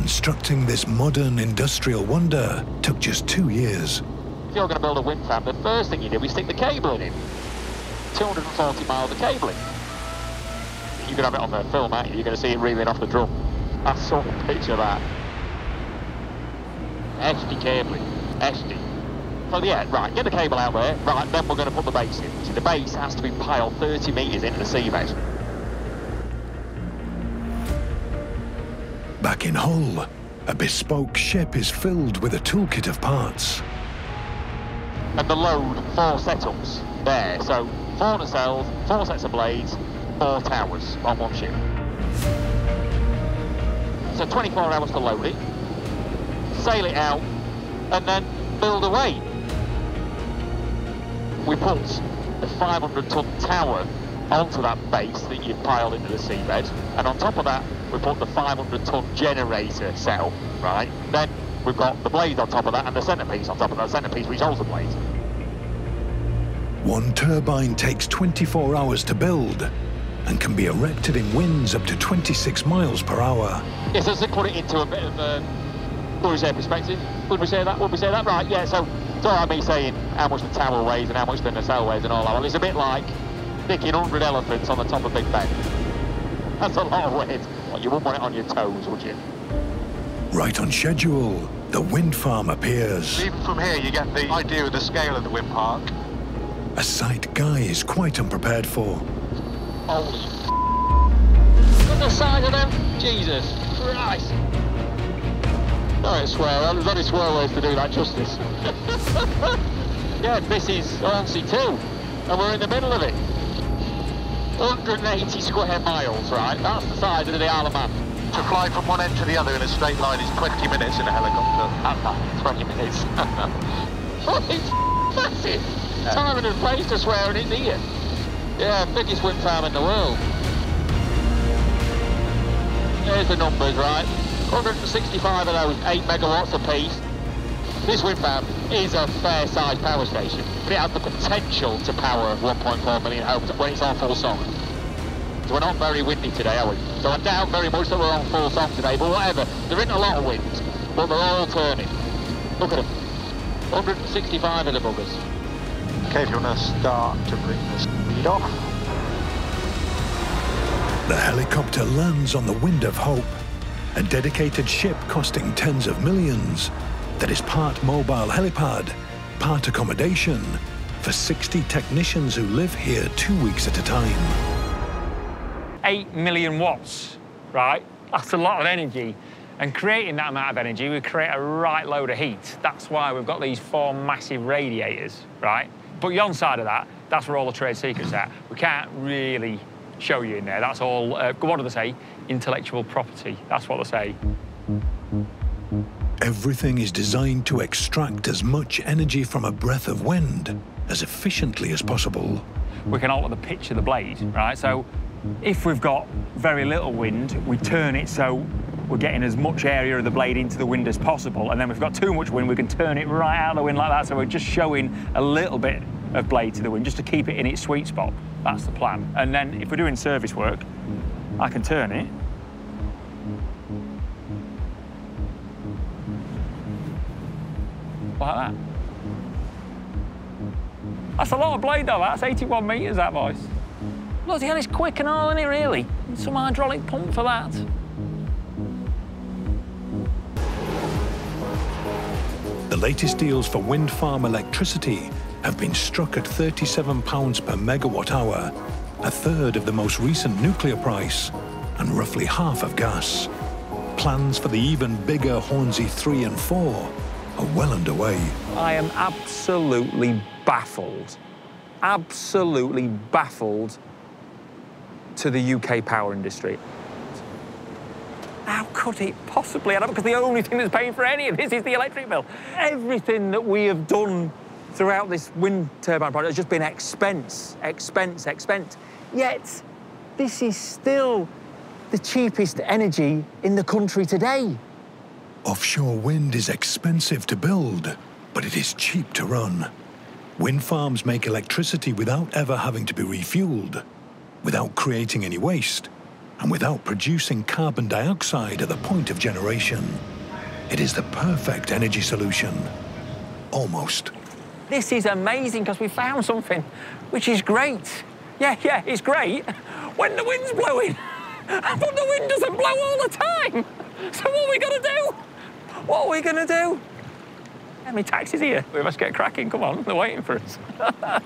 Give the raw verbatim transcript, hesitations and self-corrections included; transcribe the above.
Constructing this modern industrial wonder took just two years. If you're going to build a wind farm, the first thing you do is stick the cable in it. two hundred forty miles of cabling. You could have it on the film, aren't you? You're going to see it reeling off the drum. I saw a picture of that. H D cabling. H D. Well, yeah, right, get the cable out there. Right, then we're going to put the base in. So the base has to be piled thirty metres into the seabed. Back in Hull, a bespoke ship is filled with a toolkit of parts. And the load, four setups there. So four nacelles, four sets of blades, four towers on one ship. So twenty-four hours to load it, sail it out, and then build away. We put the five hundred ton tower onto that base that you've piled into the seabed, and on top of that we put the five hundred ton generator cell, right? Then we've got the blade on top of that and the centrepiece on top of that centrepiece which holds the blade. One turbine takes twenty-four hours to build, and can be erected in winds up to twenty-six miles per hour. Yes, let's put it into a bit of a, what do we say, perspective? Would we say that? Would we say that? Right, yeah, so it's all right me saying how much the tower weighs and how much the nacelle weighs and all that. Well, it's a bit like picking a hundred elephants on the top of Big Ben. That's a lot of weight. Well, you wouldn't want it on your toes, would you? Right on schedule, the wind farm appears. Even from here, you get the idea of the scale of the wind park. A sight Guy is quite unprepared for. Holy f***. Look at the size of them. Jesus Christ. No, it's swear. Well, there's only swear words to do that justice. Yeah, this is Hornsey two, and we're in the middle of it. one hundred eighty square miles, right? That's the size of the Isle of Man. To fly from one end to the other in a straight line is twenty minutes in a helicopter. Uh, twenty minutes. Holy f***, that's it. Yeah. Time and place to swear in it, do you? Yeah, biggest wind farm in the world. There's the numbers, right? one hundred sixty-five of those, eight megawatts apiece. This wind farm is a fair-sized power station, but it has the potential to power one point four million homes when it's on full song. So we're not very windy today, are we? So I doubt very much that we're on full song today, but whatever. There isn't a lot of wind, but they're all turning. Look at them. one hundred sixty-five of the buggers. Okay, if you want to start to bring this... Off. The helicopter lands on the Wind of Hope, a dedicated ship costing tens of millions that is part mobile helipad, part accommodation for sixty technicians who live here two weeks at a time. Eight million watts, right? That's a lot of energy. And creating that amount of energy would create a right load of heat. That's why we've got these four massive radiators, right? But the on side of that, that's where all the trade secrets are. We can't really show you in there. That's all, uh, what do they say? Intellectual property. That's what they say. Everything is designed to extract as much energy from a breath of wind as efficiently as possible. We can alter the pitch of the blade, right? So if we've got very little wind, we turn it so we're getting as much area of the blade into the wind as possible. And then if we've got too much wind, we can turn it right out of the wind like that. So we're just showing a little bit of blade to the wind, just to keep it in its sweet spot. That's the plan. And then if we're doing service work, I can turn it. Like that. That's a lot of blade, though. That's eighty-one metres, that voice. Bloody hell, it's quick and all, isn't it, really? Some hydraulic pump for that. The latest deals for wind farm electricity have been struck at thirty-seven pounds per megawatt hour, a third of the most recent nuclear price, and roughly half of gas. Plans for the even bigger Hornsey three and four are well underway. I am absolutely baffled, absolutely baffled to the U K power industry. How could it possibly add up? Because the only thing that's paying for any of this is the electric bill. Everything that we have done throughout this wind turbine project has just been expense, expense, expense. Yet, this is still the cheapest energy in the country today. Offshore wind is expensive to build, but it is cheap to run. Wind farms make electricity without ever having to be refueled, without creating any waste, and without producing carbon dioxide at the point of generation. It is the perfect energy solution. Almost. This is amazing because we found something, which is great. Yeah, yeah, it's great when the wind's blowing. But the wind doesn't blow all the time. So what are we going to do? What are we going to do? Yeah, my taxi's here. We must get cracking. Come on, they're waiting for us.